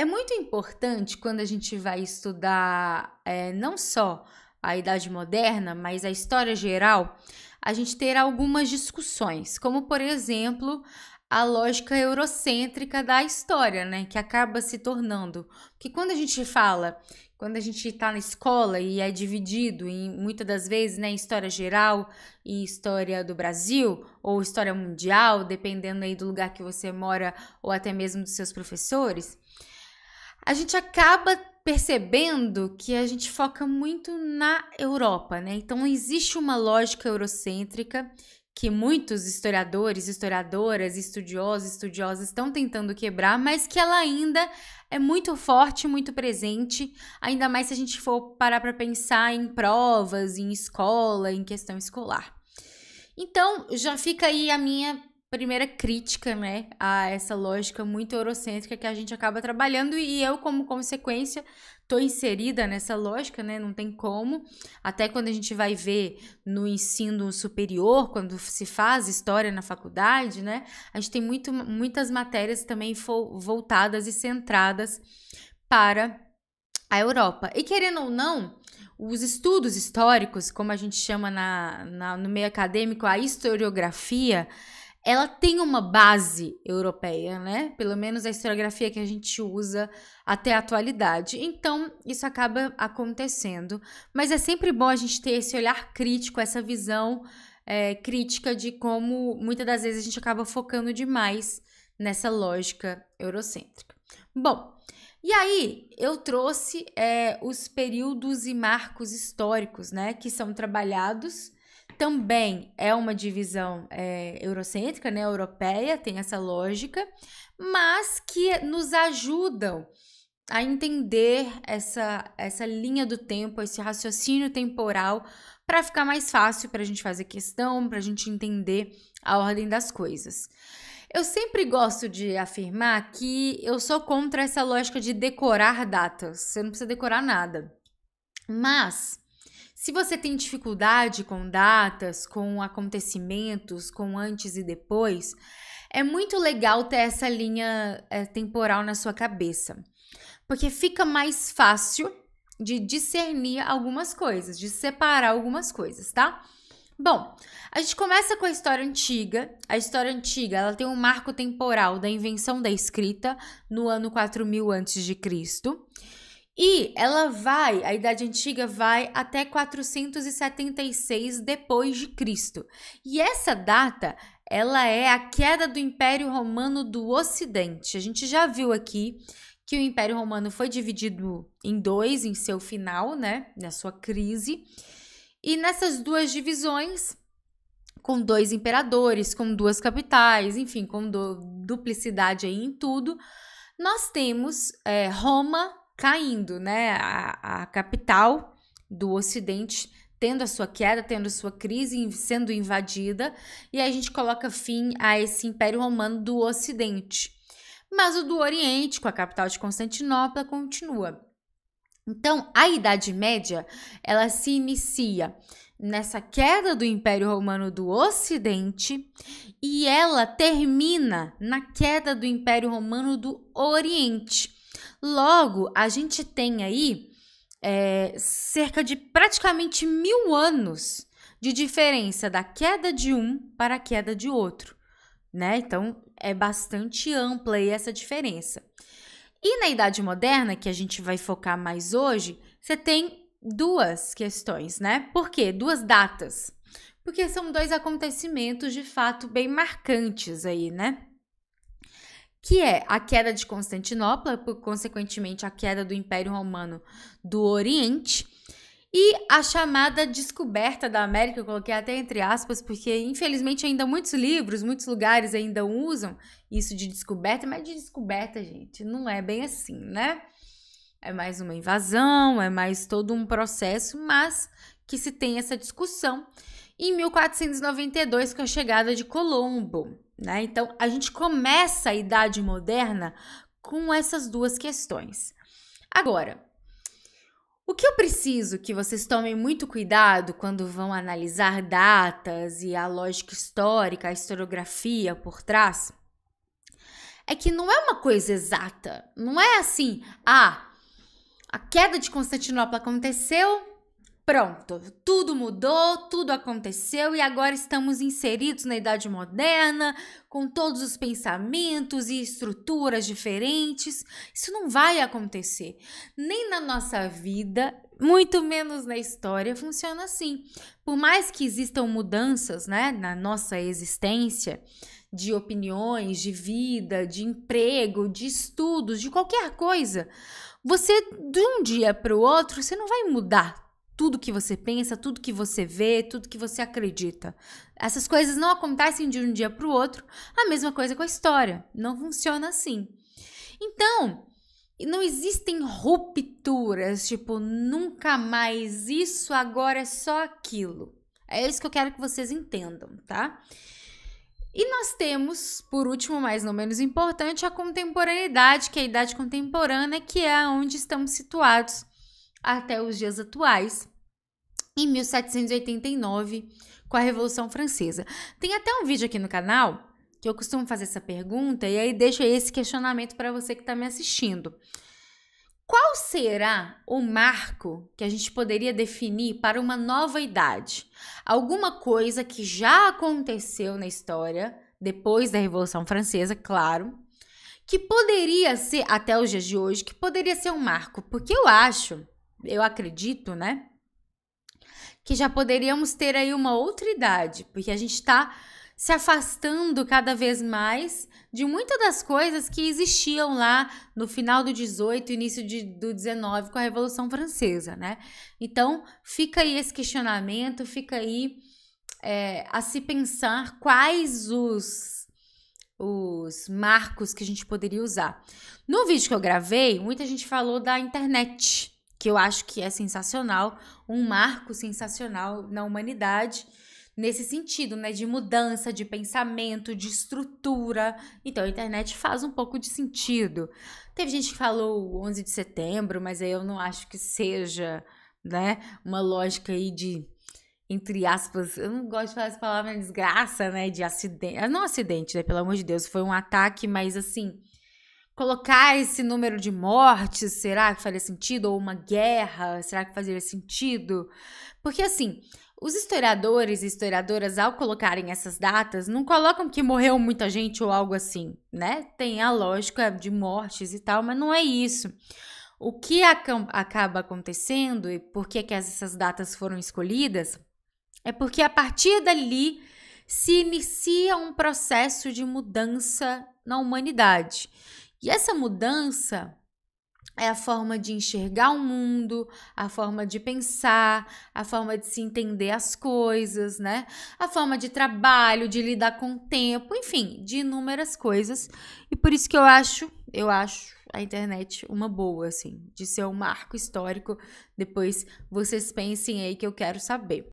É muito importante quando a gente vai estudar não só a Idade Moderna, mas a história geral, a gente ter algumas discussões, como por exemplo a lógica eurocêntrica da história, né, que acaba se tornando, que quando a gente fala, quando a gente está na escola e é dividido em, muitas das vezes, né, história geral e história do Brasil ou história mundial, dependendo aí do lugar que você mora ou até mesmo dos seus professores, a gente acaba percebendo que a gente foca muito na Europa, né? Então existe uma lógica eurocêntrica que muitos historiadores, historiadoras, estudiosos, estudiosas estão tentando quebrar, mas que ela ainda é muito forte, muito presente, ainda mais se a gente for parar para pensar em provas, em escola, em questão escolar. Então, já fica aí a minha primeira crítica, né, a essa lógica muito eurocêntrica que a gente acaba trabalhando, e eu, como consequência, estou inserida nessa lógica, né, não tem como. Até quando a gente vai ver no ensino superior, quando se faz história na faculdade, né, a gente tem muitas matérias também voltadas e centradas para a Europa. E querendo ou não, os estudos históricos, como a gente chama no meio acadêmico, a historiografia, ela tem uma base europeia, né? Pelo menos a historiografia que a gente usa até a atualidade. Então, isso acaba acontecendo. Mas é sempre bom a gente ter esse olhar crítico, essa visão crítica de como, muitas das vezes, a gente acaba focando demais nessa lógica eurocêntrica. Bom, e aí eu trouxe os períodos e marcos históricos, né? Que são trabalhados. Também é uma divisão eurocêntrica, né, europeia, tem essa lógica, mas que nos ajudam a entender essa linha do tempo, esse raciocínio temporal, para ficar mais fácil para a gente fazer questão, para a gente entender a ordem das coisas. Eu sempre gosto de afirmar que eu sou contra essa lógica de decorar datas, você não precisa decorar nada, mas se você tem dificuldade com datas, com acontecimentos, com antes e depois, é muito legal ter essa linha temporal na sua cabeça, porque fica mais fácil de discernir algumas coisas, de separar algumas coisas, tá? Bom, a gente começa com a história antiga. A história antiga, ela tem um marco temporal da invenção da escrita no ano 4000 a.C., e ela vai, a Idade Antiga vai até 476 depois de Cristo. E essa data, ela é a queda do Império Romano do Ocidente. A gente já viu aqui que o Império Romano foi dividido em dois, em seu final, né, na sua crise. E nessas duas divisões, com dois imperadores, com duas capitais, enfim, com duplicidade aí em tudo, nós temos Roma caindo, né, a capital do Ocidente tendo a sua queda, tendo a sua crise, sendo invadida, e aí a gente coloca fim a esse Império Romano do Ocidente. Mas o do Oriente, com a capital de Constantinopla, continua. Então, a Idade Média, ela se inicia nessa queda do Império Romano do Ocidente e ela termina na queda do Império Romano do Oriente. Logo, a gente tem aí cerca de praticamente 1000 anos de diferença da queda de um para a queda de outro, né? Então, é bastante ampla aí essa diferença. E na Idade Moderna, que a gente vai focar mais hoje, você tem duas questões, né? Por quê? Duas datas. Porque são dois acontecimentos, de fato, bem marcantes aí, né? Que é a queda de Constantinopla, por consequentemente a queda do Império Romano do Oriente, e a chamada descoberta da América, eu coloquei até entre aspas, porque infelizmente ainda muitos livros, muitos lugares ainda usam isso de descoberta, mas de descoberta, gente, não é bem assim, né? É mais uma invasão, é mais todo um processo, mas que se tem essa discussão em 1492 com a chegada de Colombo, né? Então, a gente começa a Idade Moderna com essas duas questões. Agora, o que eu preciso que vocês tomem muito cuidado quando vão analisar datas e a lógica histórica, a historiografia por trás, é que não é uma coisa exata. Não é assim, a queda de Constantinopla aconteceu, pronto, tudo mudou, tudo aconteceu e agora estamos inseridos na Idade Moderna, com todos os pensamentos e estruturas diferentes. Isso não vai acontecer. Nem na nossa vida, muito menos na história, funciona assim. Por mais que existam mudanças, né, na nossa existência, de opiniões, de vida, de emprego, de estudos, de qualquer coisa, você, de um dia para o outro, você não vai mudar tudo que você pensa, tudo que você vê, tudo que você acredita. Essas coisas não acontecem de um dia para o outro. A mesma coisa com a história. Não funciona assim. Então, não existem rupturas, tipo, nunca mais isso, agora é só aquilo. É isso que eu quero que vocês entendam, tá? E nós temos, por último, mas não menos importante, a contemporaneidade, que é a idade contemporânea, que é onde estamos situados até os dias atuais, em 1789, com a Revolução Francesa. Tem até um vídeo aqui no canal que eu costumo fazer essa pergunta e aí deixo esse questionamento para você que está me assistindo. Qual será o marco que a gente poderia definir para uma nova idade? Alguma coisa que já aconteceu na história, depois da Revolução Francesa, claro, que poderia ser, até os dias de hoje, que poderia ser um marco. Porque eu acho, eu acredito, né, que já poderíamos ter aí uma outra idade, porque a gente está se afastando cada vez mais de muitas das coisas que existiam lá no final do 18, início do 19, com a Revolução Francesa, né? Então, fica aí esse questionamento, fica aí a se pensar quais os marcos que a gente poderia usar. No vídeo que eu gravei, muita gente falou da internet, que eu acho que é sensacional, um marco sensacional na humanidade, nesse sentido, né, de mudança, de pensamento, de estrutura. Então, a internet faz um pouco de sentido. Teve gente que falou 11 de setembro, mas aí eu não acho que seja, né, uma lógica aí de, entre aspas, eu não gosto de falar essa palavra, desgraça, né, de acidente. Não acidente, né, pelo amor de Deus, foi um ataque, mas assim, colocar esse número de mortes, será que faria sentido? Ou uma guerra, será que faria sentido? Porque assim, os historiadores e historiadoras, ao colocarem essas datas, não colocam que morreu muita gente ou algo assim, né? Tem a lógica de mortes e tal, mas não é isso. O que acaba acontecendo e por que essas datas foram escolhidas é porque a partir dali se inicia um processo de mudança na humanidade. E essa mudança é a forma de enxergar o mundo, a forma de pensar, a forma de se entender as coisas, né? A forma de trabalho, de lidar com o tempo, enfim, de inúmeras coisas. E por isso que eu acho a internet uma boa, assim, de ser um marco histórico. Depois vocês pensem aí que eu quero saber.